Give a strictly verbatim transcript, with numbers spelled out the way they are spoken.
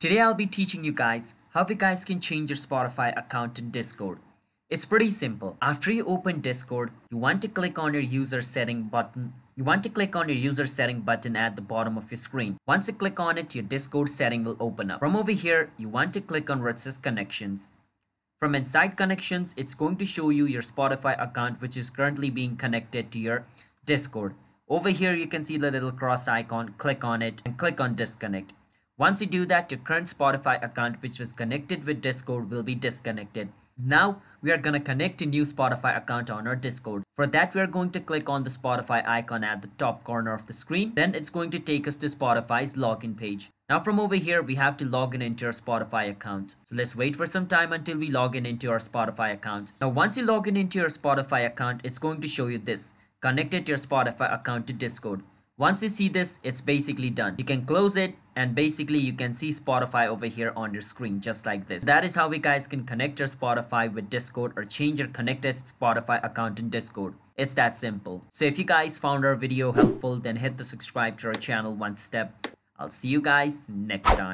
Today I'll be teaching you guys how you guys can change your Spotify account in Discord. It's pretty simple. After you open Discord, you want to click on your user setting button. You want to click on your user setting button at the bottom of your screen. Once you click on it, your Discord setting will open up. From over here, you want to click on where it says connections. From inside connections, it's going to show you your Spotify account, which is currently being connected to your Discord. Over here, you can see the little cross icon, click on it and click on disconnect. Once you do that, your current Spotify account, which was connected with Discord, will be disconnected. Now, we are going to connect a new Spotify account on our Discord. For that, we are going to click on the Spotify icon at the top corner of the screen. Then it's going to take us to Spotify's login page. Now from over here, we have to log in into our Spotify account. So let's wait for some time until we log in into our Spotify account. Now once you log in into your Spotify account, it's going to show you this. Connected your Spotify account to Discord. Once you see this, it's basically done. You can close it and basically you can see Spotify over here on your screen just like this. That is how you guys can connect your Spotify with Discord or change your connected Spotify account in Discord. It's that simple. So if you guys found our video helpful, then hit the subscribe to our channel one step. I'll see you guys next time.